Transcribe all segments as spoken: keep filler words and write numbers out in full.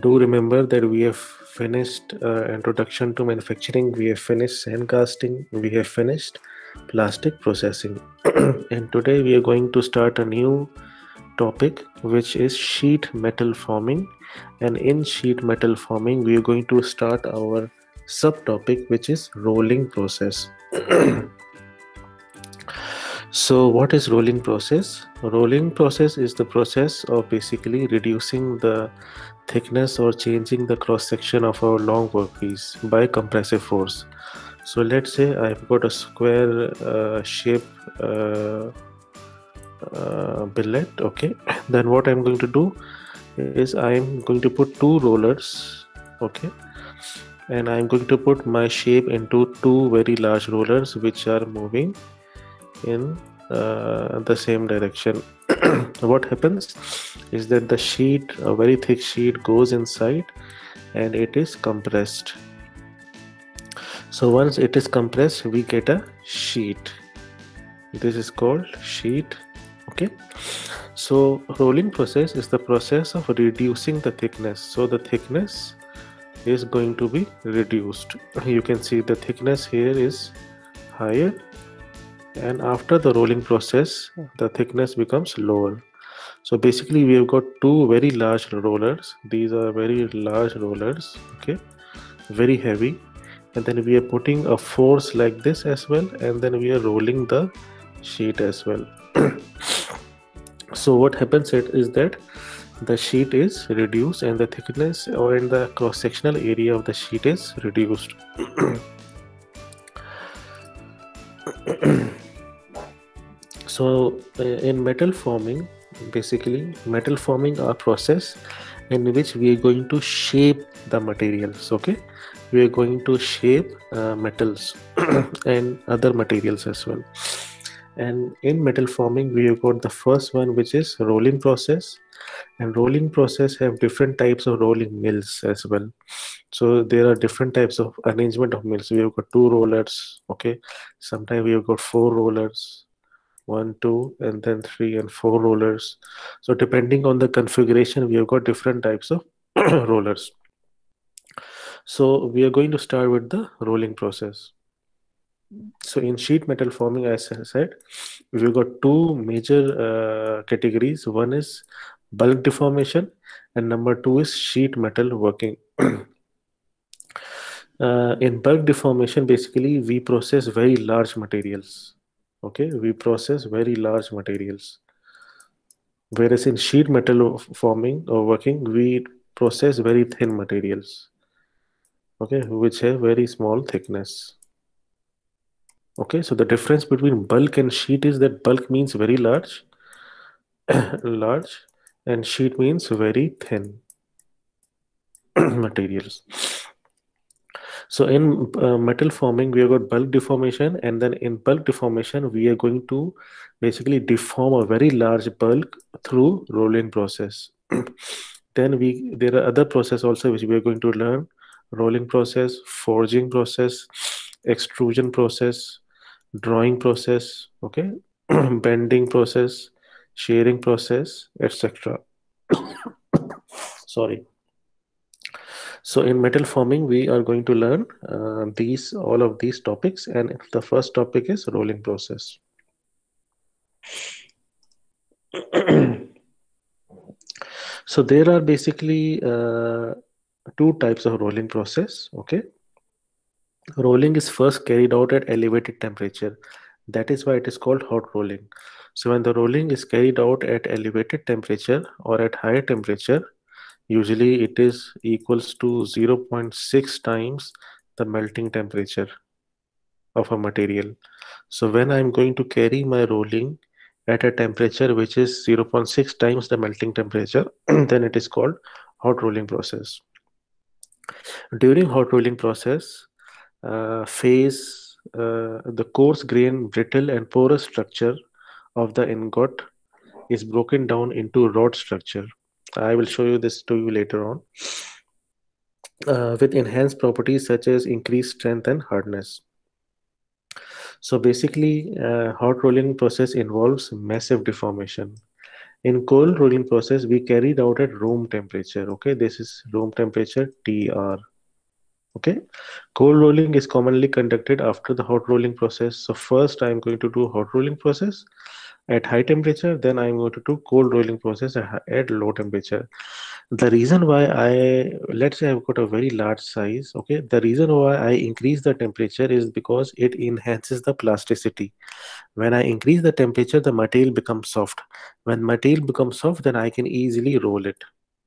do remember that we have finished uh, introduction to manufacturing, we have finished sand casting, we have finished plastic processing. And today we are going to start a new topic, which is sheet metal forming. And in sheet metal forming, we are going to start our subtopic, which is rolling process. So what is rolling process? Rolling process is the process of basically reducing the thickness or changing the cross section of our long workpiece by compressive force. So let's say I've got a square uh, shape uh, uh, billet, okay. Then what I'm going to do is I'm going to put two rollers, okay. And I'm going to put my shape into two very large rollers which are moving in uh, the same direction. What happens is that the sheet, a very thick sheet, goes inside and it is compressed. So once it is compressed, we get a sheet. This is called sheet, okay. So rolling process is the process of reducing the thickness. So the thickness is going to be reduced. You can see the thickness here is higher, and after the rolling process the thickness becomes lower. So basically we have got two very large rollers. These are very large rollers, okay, very heavy, and then we are putting a force like this as well, and then we are rolling the sheet as well. So what happens is that the sheet is reduced and the thickness or in the cross-sectional area of the sheet is reduced. So in metal forming, basically metal forming are process in which we are going to shape the materials, okay. We are going to shape uh, metals and other materials as well. And in metal forming we have got the first one, which is rolling process, and rolling process have different types of rolling mills as well. So there are different types of arrangement of mills. We have got two rollers, okay, sometimes we have got four rollers, one, two, and then three and four rollers. So depending on the configuration we have got different types of rollers. So we are going to start with the rolling process. So in sheet metal forming, as I said, we've got two major uh, categories. One is bulk deformation and number two is sheet metal working. Uh, in bulk deformation, basically we process very large materials, okay, we process very large materials, whereas in sheet metal forming or working we process very thin materials, okay, which have very small thickness. Okay, so the difference between bulk and sheet is that bulk means very large, large, and sheet means very thin materials. So in uh, metal forming, we have got bulk deformation, and then in bulk deformation, we are going to basically deform a very large bulk through rolling process. Then we there are other processes also which we are going to learn: rolling process, forging process, extrusion process, drawing process, okay, bending process, shearing process, et cetera. Sorry. So in metal forming we are going to learn uh, these all of these topics, and the first topic is rolling process. So there are basically uh, two types of rolling process, okay. Rolling is first carried out at elevated temperature. That is why it is called hot rolling. So when the rolling is carried out at elevated temperature or at higher temperature, usually it is equals to zero point six times the melting temperature of a material. So when I'm going to carry my rolling at a temperature which is zero point six times the melting temperature, then it is called hot rolling process. During hot rolling process, Uh, phase uh, the coarse grain, brittle and porous structure of the ingot is broken down into rod structure. I will show you this to you later on, uh, with enhanced properties such as increased strength and hardness. So basically uh, hot rolling process involves massive deformation, In coal rolling process, we carried out at room temperature. Okay, this is room temperature T R. Okay, cold rolling is commonly conducted after the hot rolling process. So first I am going to do hot rolling process at high temperature, then I am going to do cold rolling process at low temperature. The reason why I, let's say I've got a very large size, okay, the reason why I increase the temperature is because it enhances the plasticity. When I increase the temperature, the material becomes soft. When material becomes soft, then I can easily roll it,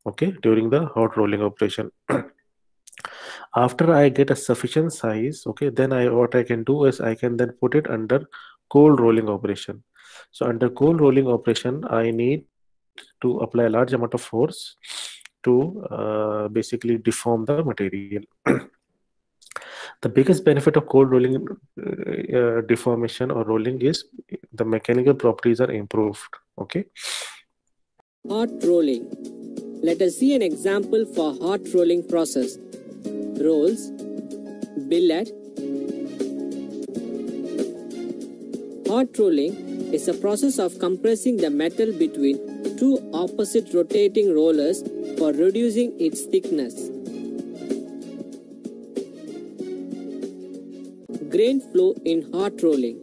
okay, during the hot rolling operation. After I get a sufficient size, okay, then I what I can do is I can then put it under cold rolling operation. So under cold rolling operation, I need to apply a large amount of force to uh, basically deform the material. The biggest benefit of cold rolling uh, deformation or rolling is the mechanical properties are improved. Okay. Hot rolling. Let us see an example for hot rolling process. Rolls, billet. Hot rolling is a process of compressing the metal between two opposite rotating rollers for reducing its thickness. Grain flow in hot rolling.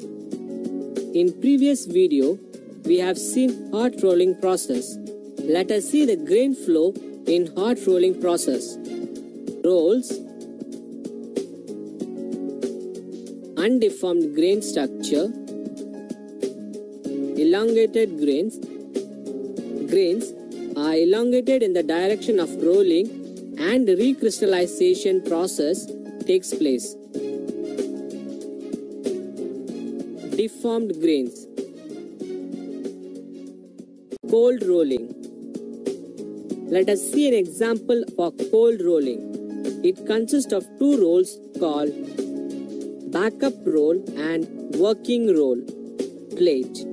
In previous video, we have seen hot rolling process. Let us see the grain flow in hot rolling process. Rolls, undeformed grain structure, elongated grains. Grains are elongated in the direction of rolling and recrystallization process takes place. Deformed grains. Cold rolling. Let us see an example for cold rolling. It consists of two rolls called backup roll and working roll plate.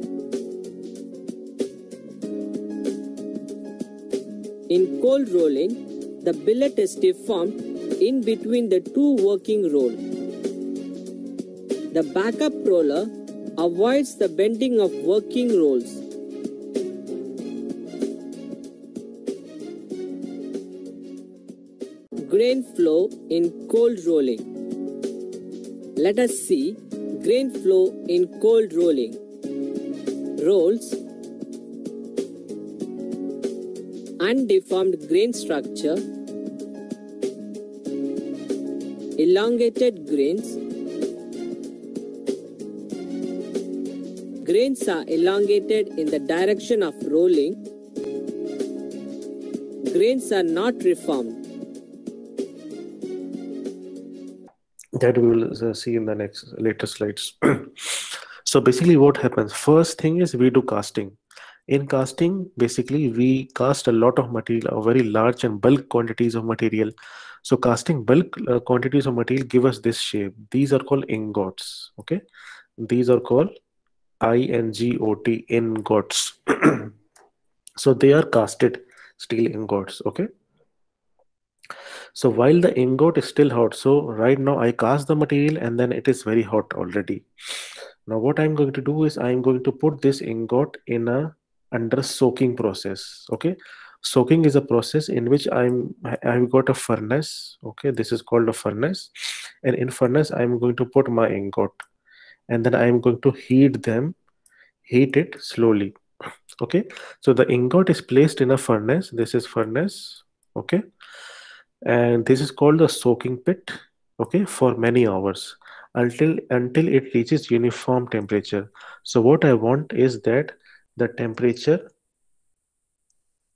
In cold rolling, the billet is deformed in between the two working rolls. The backup roller avoids the bending of working rolls. Grain flow in cold rolling. Let us see grain flow in cold rolling. Rolls, undeformed grain structure, elongated grains. Grains are elongated in the direction of rolling. Grains are not reformed. That we will see in the next later slides. So basically what happens, first thing is we do casting. In casting, basically we cast a lot of material, a very large and bulk quantities of material. So casting bulk uh, quantities of material give us this shape. These are called ingots. Okay, these are called I N G O T, ingots. So they are casted steel ingots. Okay. So while the ingot is still hot, so right now I cast the material and then it is very hot already. Now what I'm going to do is I'm going to put this ingot in a under soaking process. Okay, soaking is a process in which I'm I've got a furnace. Okay, this is called a furnace, and in furnace I'm going to put my ingot, and then I'm going to heat them, heat it slowly. Okay, so the ingot is placed in a furnace. This is furnace. Okay. And this is called the soaking pit, okay, for many hours until until it reaches uniform temperature. So what I want is that the temperature,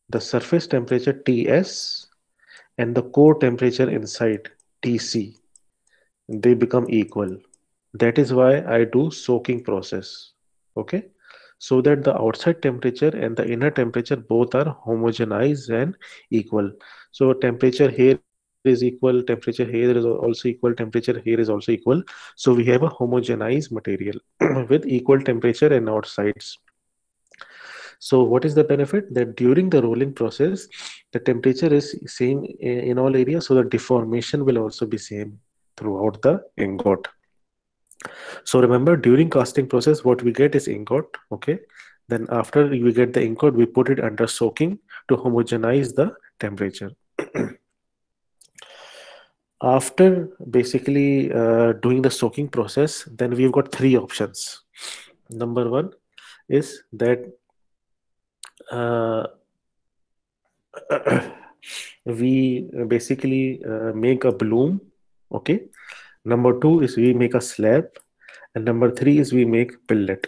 the surface temperature T S and the core temperature inside T C, they become equal. That is why I do soaking process, okay, so that the outside temperature and the inner temperature both are homogenized and equal. So temperature here is equal, temperature here is also equal, temperature here is also equal. So we have a homogenized material with equal temperature and outsides. So what is the benefit? That during the rolling process, the temperature is same in all areas. So the deformation will also be same throughout the ingot. So remember, during casting process, what we get is ingot. Okay. Then after we get the ink out, we put it under soaking to homogenize the temperature. After basically uh, doing the soaking process, then we've got three options. Number one is that uh, we basically uh, make a bloom, okay? Number two is we make a slab, and number three is we make pellet.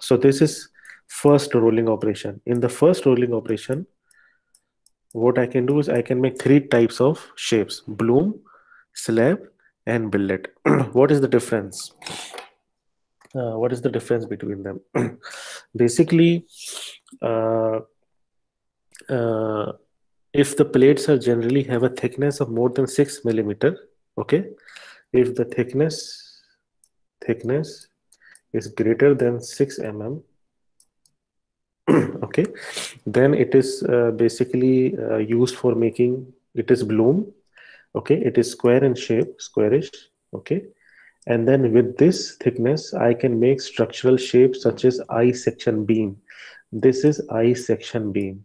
So this is first rolling operation. In the first rolling operation, what I can do is I can make three types of shapes: bloom, slab, and billet. What is the difference? Uh, what is the difference between them? Basically, uh, uh, if the plates are generally have a thickness of more than six millimeter, okay, if the thickness thickness is greater than six millimeters, okay, then it is uh, basically uh, used for making, it is bloom, okay, it is square in shape, squarish, okay, and then with this thickness I can make structural shapes such as I section beam. This is I section beam,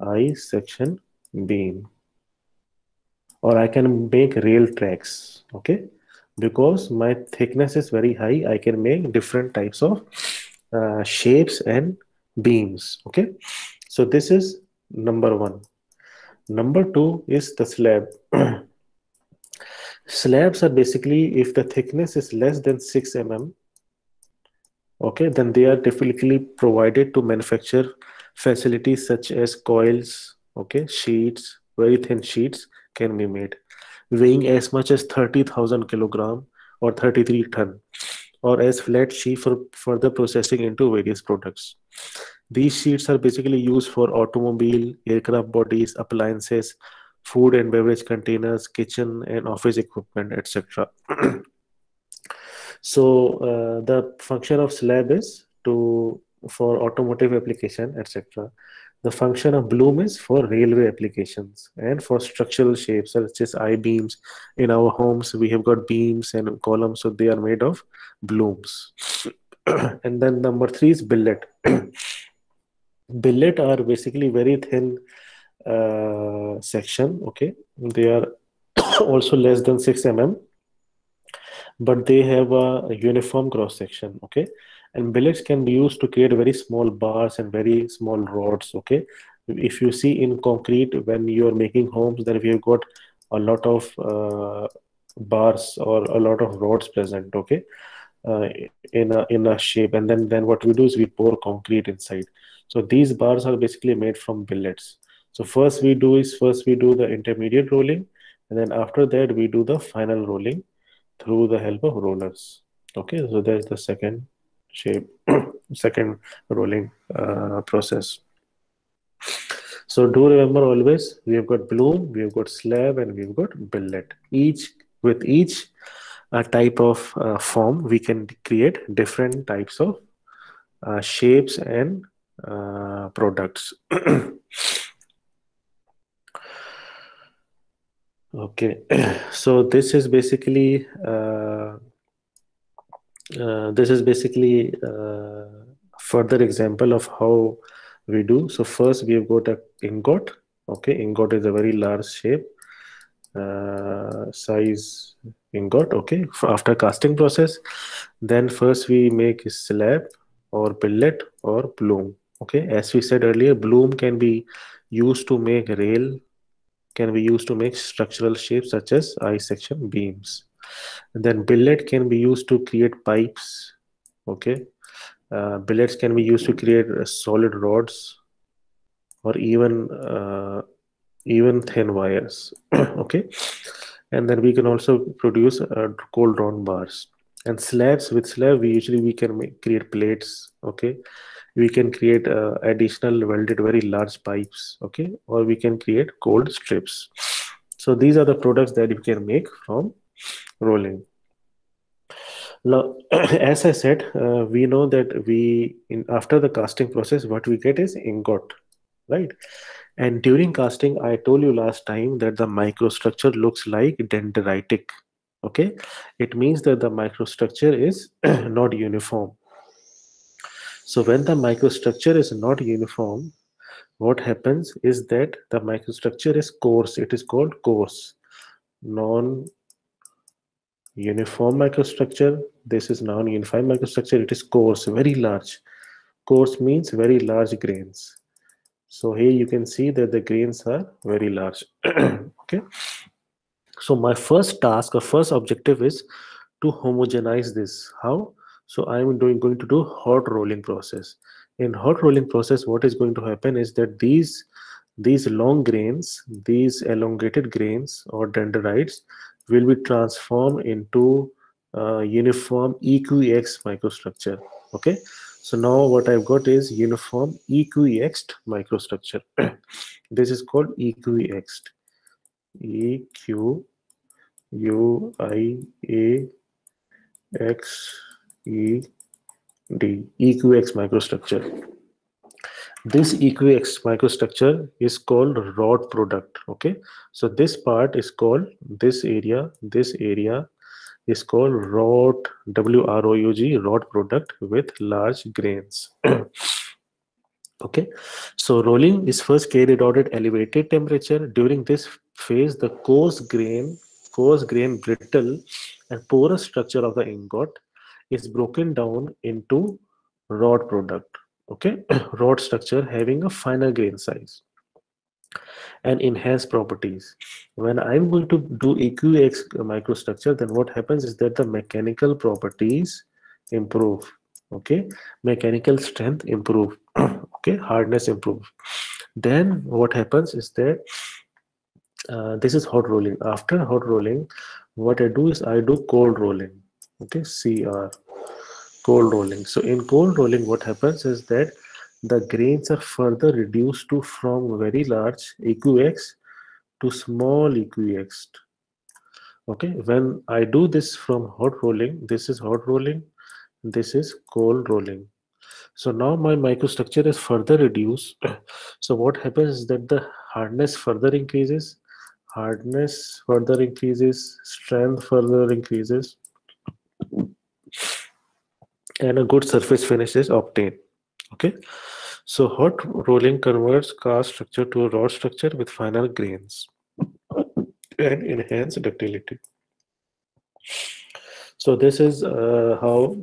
I section beam, or I can make rail tracks, okay, because my thickness is very high, I can make different types of uh, shapes and beams, okay. So this is number one. Number two is the slab. Slabs are basically, if the thickness is less than six millimeters, okay, then they are typically provided to manufacture facilities such as coils, okay, sheets, very thin sheets can be made weighing as much as thirty thousand kilogram or thirty-three ton, or as flat sheet for further processing into various products. These sheets are basically used for automobile, aircraft bodies, appliances, food and beverage containers, kitchen and office equipment, et cetera. So uh, the function of slab is to for automotive application, et cetera. The function of bloom is for railway applications and for structural shapes such as I-beams. In our homes, we have got beams and columns, so they are made of blooms. And then number three is billet. Billet are basically very thin uh, section, okay? They are also less than six millimeters, but they have a uniform cross-section, okay? And billets can be used to create very small bars and very small rods, okay? If you see in concrete, when you're making homes, then we've got a lot of uh, bars or a lot of rods present, okay? Uh, in, a, in a shape. And then, then what we do is we pour concrete inside. So these bars are basically made from billets. So first we do is, first we do the intermediate rolling. And then after that, we do the final rolling through the help of rollers. Okay, so that's the second shape, second rolling uh, process. So do remember always, we have got bloom, we have got slab, and we've got billet. Each with each uh, type of uh, form, we can create different types of uh, shapes and uh, products. Okay, so this is basically uh, Uh, this is basically uh, further example of how we do. So first we've got a ingot, okay, ingot is a very large shape, uh, size ingot, okay, after casting process. Then first we make a slab or billet or bloom, okay. As we said earlier, bloom can be used to make rail, can be used to make structural shapes such as I-section beams. And then billet can be used to create pipes, okay. Uh, billets can be used to create uh, solid rods or even uh, even thin wires, okay. And then we can also produce uh, cold round bars. And slabs, with slab we usually we can make, create plates, okay. We can create uh, additional welded very large pipes, okay, or we can create cold strips. So these are the products that you can make from rolling. Now, as I said, uh, we know that we in after the casting process, what we get is ingot, right? And during casting, I told you last time that the microstructure looks like dendritic, okay? It means that the microstructure is not uniform. So when the microstructure is not uniform, what happens is that the microstructure is coarse. It is called coarse, non-uniform microstructure. This is non-uniform microstructure. It is coarse, very large. Coarse means very large grains. So here you can see that the grains are very large. Okay. So my first task or first objective is to homogenize this. How? So I am doing going to do hot rolling process. In hot rolling process, what is going to happen is that these these long grains, these elongated grains or dendrites, will be transformed into uh, uniform E Q E X microstructure. Okay. So now what I've got is uniform E Q E Xed microstructure. This is called E Q E Xed. E Q U I A X E D. E Q E X microstructure. This E Q E X microstructure is called rod product. Okay. So this part is called, this area, this area is called rod, W R O U G, rod product with large grains. Okay. So rolling is first carried out at elevated temperature. During this phase, the coarse grain, coarse grain brittle and porous structure of the ingot is broken down into rod product. Okay. Rod structure having a finer grain size and enhanced properties. When I'm going to do E Q E X microstructure, then what happens is that the mechanical properties improve. Okay. Mechanical strength improve. Okay. Hardness improve. Then what happens is that uh, this is hot rolling. After hot rolling, what I do is I do cold rolling. Okay. C R, cold rolling. So in cold rolling, what happens is that the grains are further reduced to from very large E Q E X to small E Q E X. Okay. When I do this from hot rolling, this is hot rolling, this is cold rolling. So now my microstructure is further reduced. So what happens is that the hardness further increases, hardness further increases, strength further increases, and a good surface finish is obtained. Okay. So hot rolling converts cast structure to a rod structure with finer grains and enhanced ductility. So this is uh, how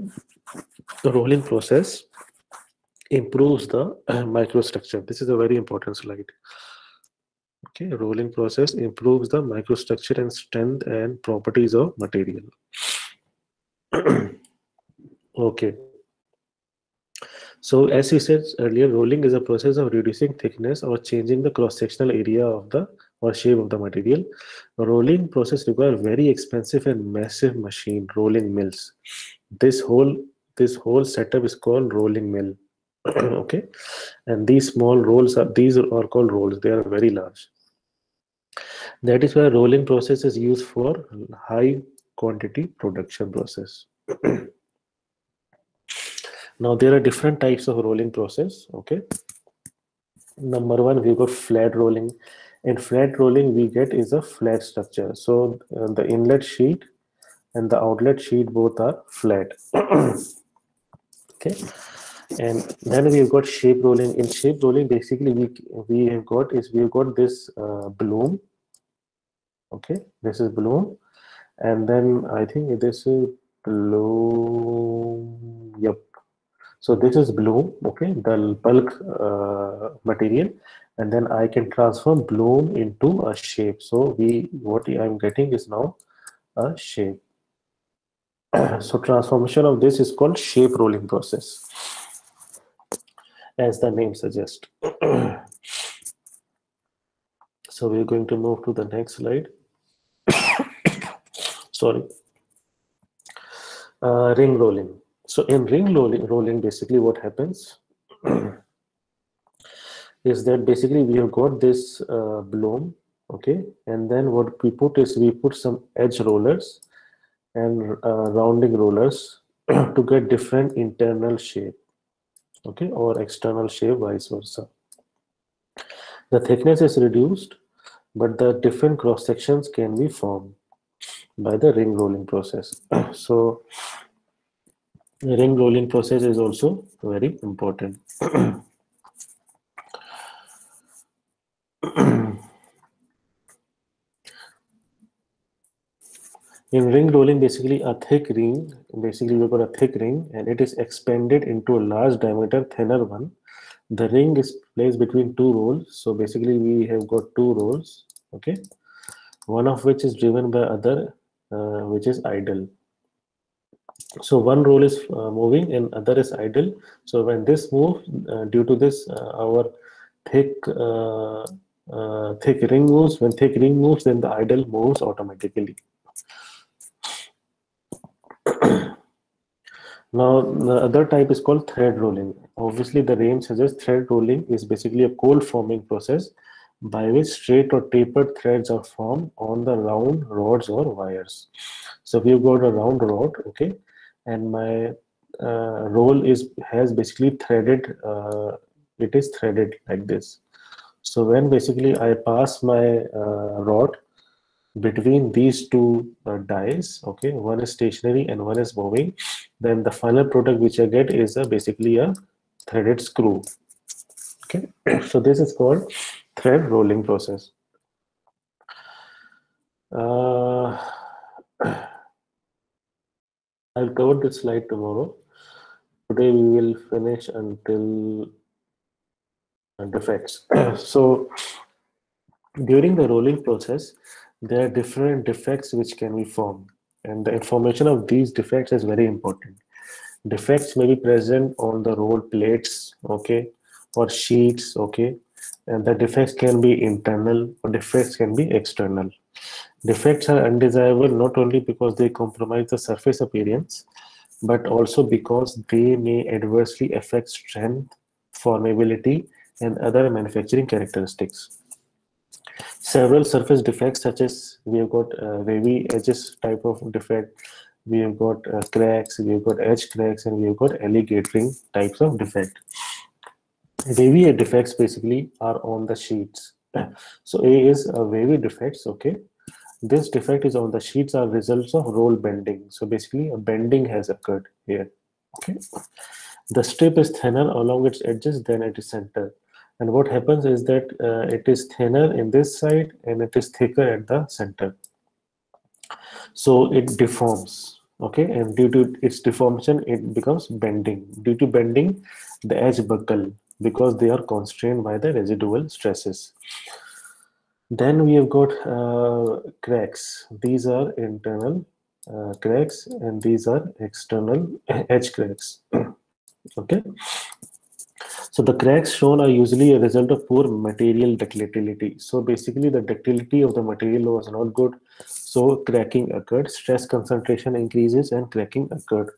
the rolling process improves the uh, microstructure. This is a very important slide. Okay. Rolling process improves the microstructure and strength and properties of material. Okay. So as we said earlier, rolling is a process of reducing thickness or changing the cross-sectional area of the or shape of the material. Rolling process requires very expensive and massive machine, rolling mills. This whole this whole setup is called rolling mill. Okay. And these small rolls are these are called rolls. They are very large. That is why rolling process is used for high quantity production process. Now there are different types of rolling process. Okay. Number one, we got flat rolling. In flat rolling, we get is a flat structure. So uh, the inlet sheet and the outlet sheet both are flat. Okay. And then we've got shape rolling. In shape rolling, basically we we have got is we've got this uh, bloom. Okay. This is bloom, and then I think this is bloom. Yep. So this is bloom, okay, the bulk uh, material, and then I can transform bloom into a shape. So we, what I'm getting is now a shape. So transformation of this is called shape rolling process, as the name suggests. So we're going to move to the next slide. Sorry. Uh, ring rolling. So in ring rolling, rolling basically what happens is that basically we have got this uh, bloom, okay, and then what we put is we put some edge rollers and uh, rounding rollers to get different internal shape, okay, or external shape, vice versa. The thickness is reduced, but the different cross sections can be formed by the ring rolling process. So ring rolling process is also very important. In ring rolling, basically a thick ring, basically we've got a thick ring and it is expanded into a large diameter thinner one. The ring is placed between two rolls. So basically we have got two rolls, okay, one of which is driven by other, uh, which is idle. So one roll is uh, moving and other is idle. So when this moves, uh, due to this, uh, our thick uh, uh, thick ring moves. When thick ring moves, then the idle moves automatically. Now, the other type is called thread rolling. Obviously, the name suggests thread rolling is basically a cold forming process by which straight or tapered threads are formed on the round rods or wires. So we've got a round rod, okay, and my uh, roll is has basically threaded, uh, it is threaded like this. So when basically I pass my uh, rod between these two uh, dies, okay, one is stationary and one is moving, then the final product which I get is uh, basically a threaded screw, okay. So this is called thread rolling process. Uh, I'll cover this slide tomorrow. Today we will finish until defects. So during the rolling process, there are different defects which can be formed, and the information of these defects is very important. Defects may be present on the roll plates, okay, or sheets, okay, and the defects can be internal or defects can be external. Defects are undesirable not only because they compromise the surface appearance, but also because they may adversely affect strength, formability, and other manufacturing characteristics. Several surface defects, such as we have got uh, wavy edges type of defect, we have got uh, cracks, we have got edge cracks, and we have got alligatoring types of defect. Wavy defects basically are on the sheets. So A is a wavy defects, okay. This defect is on the sheets are results of roll bending. So basically a bending has occurred here, okay. The strip is thinner along its edges than at its center. And what happens is that uh, it is thinner in this side and it is thicker at the center. So it deforms, okay, and due to its deformation, it becomes bending. Due to bending, the edge buckle because they are constrained by the residual stresses. Then we have got uh, cracks. These are internal uh, cracks and these are external edge cracks, okay. So the cracks shown are usually a result of poor material ductility. So basically the ductility of the material was not good. So cracking occurred, stress concentration increases and cracking occurred.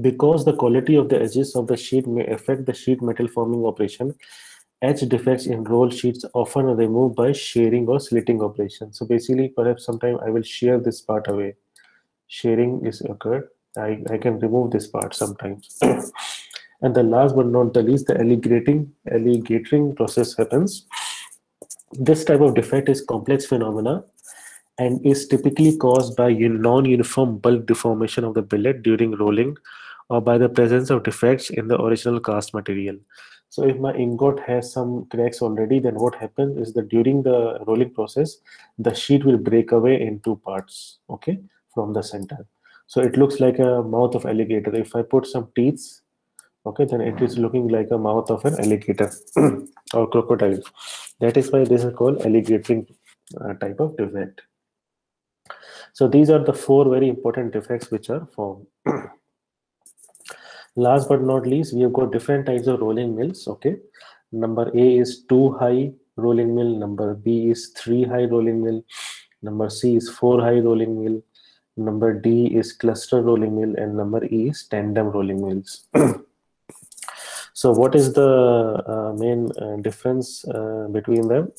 Because the quality of the edges of the sheet may affect the sheet metal forming operation, edge defects in roll sheets often are removed by shearing or slitting operation. So basically perhaps sometime I will shear this part away. Shearing is occurred. I, I can remove this part sometimes. And the last but not the least, the alligatoring, alligatoring process happens. This type of defect is complex phenomena and is typically caused by non-uniform bulk deformation of the billet during rolling or by the presence of defects in the original cast material. So if my ingot has some cracks already, then what happens is that during the rolling process, the sheet will break away in two parts, okay, from the center. So it looks like a mouth of alligator. If I put some teeth, okay, then it is looking like a mouth of an alligator or crocodile. That is why this is called alligatoring uh, type of defect. So these are the four very important defects which are formed. Last but not least, we have got different types of rolling mills, okay. Number A is two high rolling mill, number B is three high rolling mill, number C is four high rolling mill, number D is cluster rolling mill, and number E is tandem rolling mills. So what is the uh, main uh, difference uh, between them?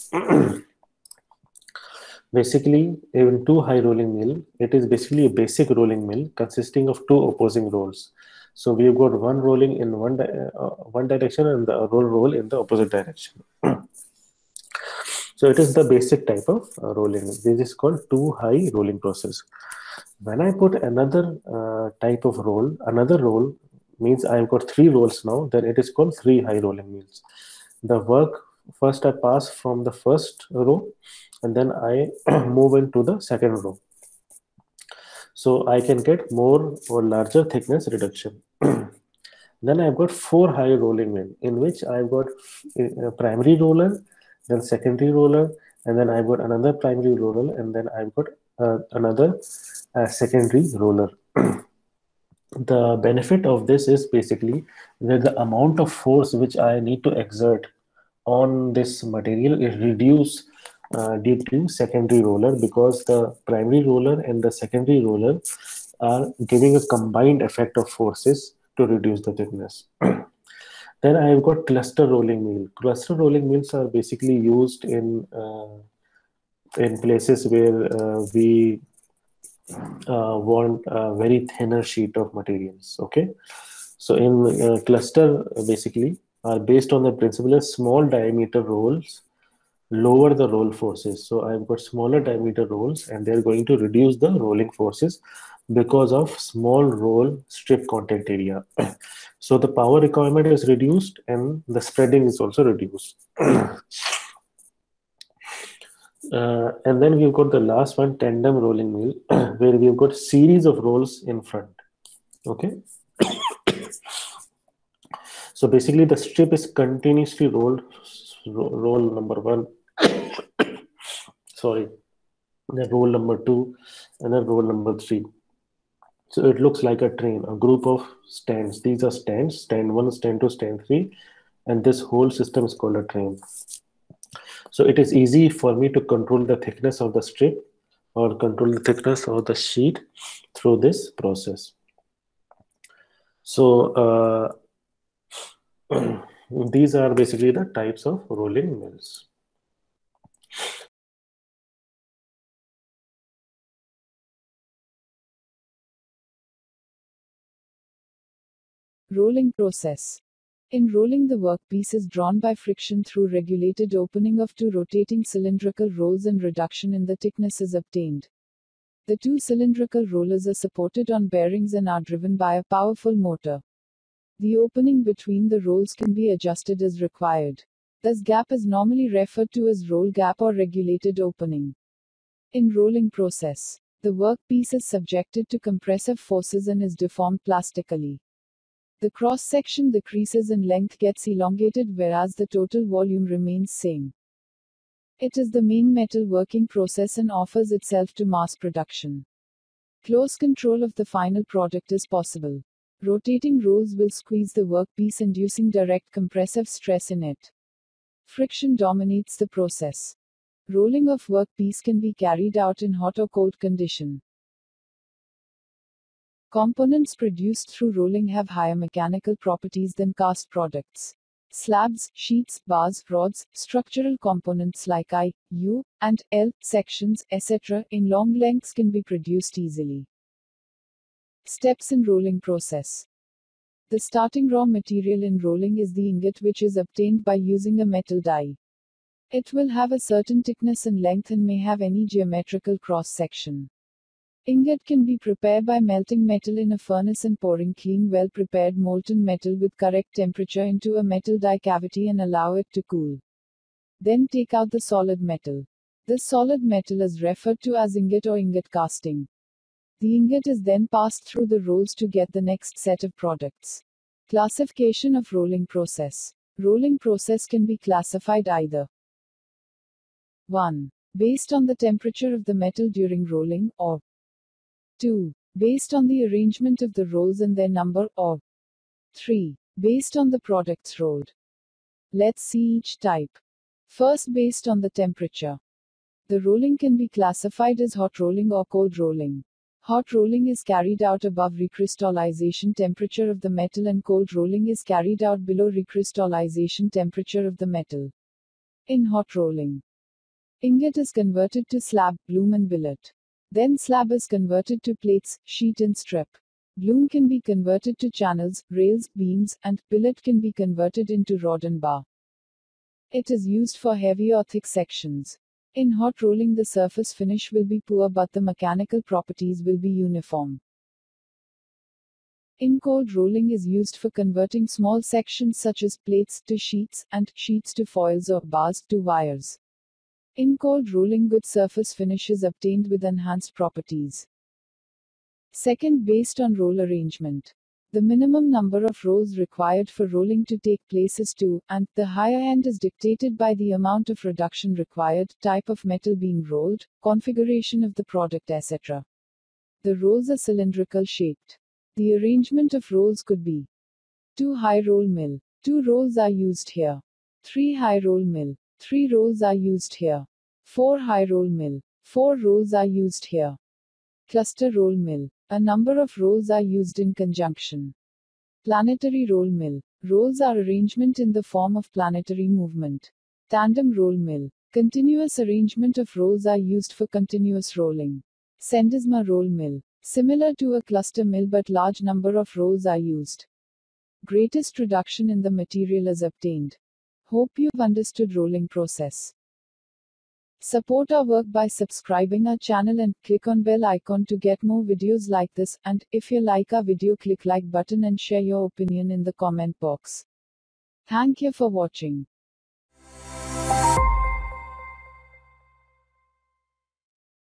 Basically, in two high rolling mill, it is basically a basic rolling mill consisting of two opposing rolls. So we've got one rolling in one, di uh, one direction and the roll roll in the opposite direction. So it is the basic type of uh, rolling. This is called too high rolling process. When I put another uh, type of roll, another roll means I've got three rolls now, then it is called three high rolling mills. The work first I pass from the first row and then I move into the second row. So I can get more or larger thickness reduction. Then I've got four high rolling mill in which I've got a primary roller, then secondary roller, and then I've got another primary roller, and then I've got uh, another uh, secondary roller. The benefit of this is basically that the amount of force which I need to exert on this material is reduced uh, due to secondary roller, because the primary roller and the secondary roller are giving a combined effect of forces to reduce the thickness. Then I have got cluster rolling mill. Cluster rolling mills are basically used in uh, in places where uh, we Uh, want a very thinner sheet of materials. Okay, so in uh, cluster basically are based on the principle of small diameter rolls lower the roll forces. So I've got smaller diameter rolls and they're going to reduce the rolling forces because of small roll strip contact area. So the power requirement is reduced and the spreading is also reduced. Uh, and then we've got the last one, tandem rolling mill, where we've got series of rolls in front. Okay. So basically the strip is continuously rolled, ro roll number one, sorry, then roll number two, and then roll number three. So it looks like a train, a group of stands. These are stands, stand one, stand two, stand three, and this whole system is called a train. So it is easy for me to control the thickness of the strip or control the thickness of the sheet through this process. So uh, these are basically the types of rolling mills. Rolling process. In rolling, the workpiece is drawn by friction through regulated opening of two rotating cylindrical rolls and reduction in the thickness is obtained. The two cylindrical rollers are supported on bearings and are driven by a powerful motor. The opening between the rolls can be adjusted as required. This gap is normally referred to as roll gap or regulated opening. In rolling process, the workpiece is subjected to compressive forces and is deformed plastically. The cross-section decreases in length, gets elongated, whereas the total volume remains same. It is the main metal working process and offers itself to mass production. Close control of the final product is possible. Rotating rolls will squeeze the workpiece, inducing direct compressive stress in it. Friction dominates the process. Rolling of workpiece can be carried out in hot or cold condition. Components produced through rolling have higher mechanical properties than cast products. Slabs, sheets, bars, rods, structural components like I, U, and L sections, et cetera in long lengths can be produced easily. Steps in rolling process. The starting raw material in rolling is the ingot, which is obtained by using a metal die. It will have a certain thickness and length and may have any geometrical cross-section. Ingot can be prepared by melting metal in a furnace and pouring clean, well-prepared molten metal with correct temperature into a metal die cavity and allow it to cool. Then take out the solid metal. This solid metal is referred to as ingot or ingot casting. The ingot is then passed through the rolls to get the next set of products. Classification of rolling process. Rolling process can be classified either one Based on the temperature of the metal during rolling, or two Based on the arrangement of the rolls and their number, or three Based on the products rolled. Let's see each type. First, based on the temperature. The rolling can be classified as hot rolling or cold rolling. Hot rolling is carried out above recrystallization temperature of the metal, and cold rolling is carried out below recrystallization temperature of the metal. In hot rolling, ingot is converted to slab, bloom, and billet. Then slab is converted to plates, sheet, and strip. Bloom can be converted to channels, rails, beams, and billet can be converted into rod and bar. It is used for heavy or thick sections. In hot rolling, the surface finish will be poor but the mechanical properties will be uniform. In cold rolling is used for converting small sections such as plates to sheets and sheets to foils or bars to wires. In cold rolling, good surface finish is obtained with enhanced properties. Second, based on roll arrangement. The minimum number of rolls required for rolling to take place is two, and the higher end is dictated by the amount of reduction required, type of metal being rolled, configuration of the product, et cetera. The rolls are cylindrical shaped. The arrangement of rolls could be two high roll mill. Two rolls are used here. Three high roll mill. Three rolls are used here. Four high roll mill. Four rolls are used here. Cluster roll mill. A number of rolls are used in conjunction. Planetary roll mill. Rolls are arrangement in the form of planetary movement. Tandem roll mill. Continuous arrangement of rolls are used for continuous rolling. Sendesma roll mill. Similar to a cluster mill but large number of rolls are used. Greatest reduction in the material is obtained. Hope you've understood rolling process. Support our work by subscribing our channel and click on bell icon to get more videos like this, and if you like our video, click like button and share your opinion in the comment box. Thank you for watching.